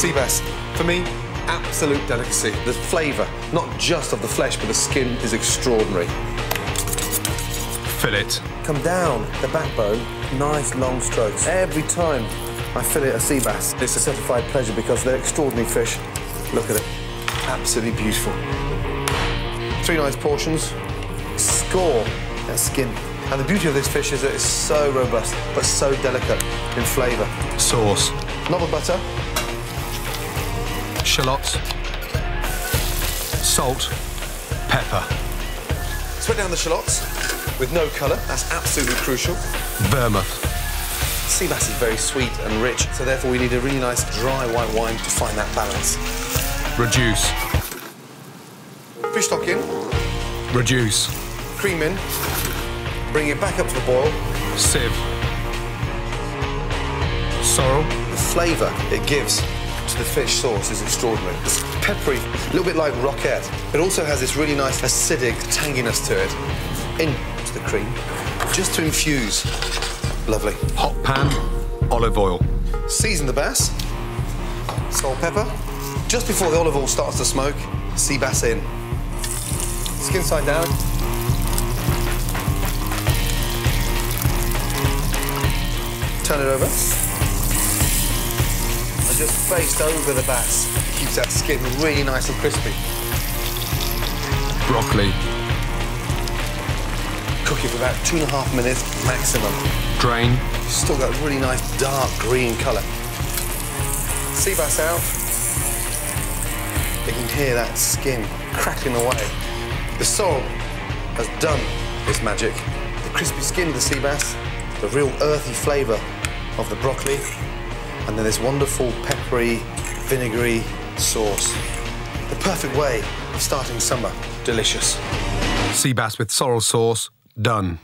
Sea bass, for me, absolute delicacy. The flavour, not just of the flesh, but the skin is extraordinary. Fillet. Come down the backbone, nice long strokes. Every time I fillet a sea bass, it's a certified pleasure because they're extraordinary fish. Look at it, absolutely beautiful. Three nice portions, score that skin. And the beauty of this fish is that it's so robust, but so delicate in flavour. Sauce. Knob of butter. Shallots. Salt. Pepper. Sweat down the shallots with no colour. That's absolutely crucial. Vermouth. Sea bass is very sweet and rich, so therefore we need a really nice dry white wine to find that balance. Reduce. Fish stock in. Reduce. Cream in. Bring it back up to the boil. Sieve. Sorrel. The flavour it gives to the fish sauce is extraordinary. It's peppery, a little bit like roquette. It also has this really nice acidic tanginess to it. Into the cream, just to infuse. Lovely. Hot pan, olive oil. Season the bass. Salt, pepper. Just before the olive oil starts to smoke, sea bass in. Skin side down. Turn it over. And just baste over the bass. Keeps that skin really nice and crispy. Broccoli. Cook it for about 2.5 minutes maximum. Drain. Still got a really nice dark green colour. Sea bass out. You can hear that skin cracking away. The sorrel has done its magic. The crispy skin of the sea bass, the real earthy flavour of the broccoli, and then this wonderful peppery, vinegary sauce. The perfect way of starting summer. Delicious. Sea bass with sorrel sauce. Done.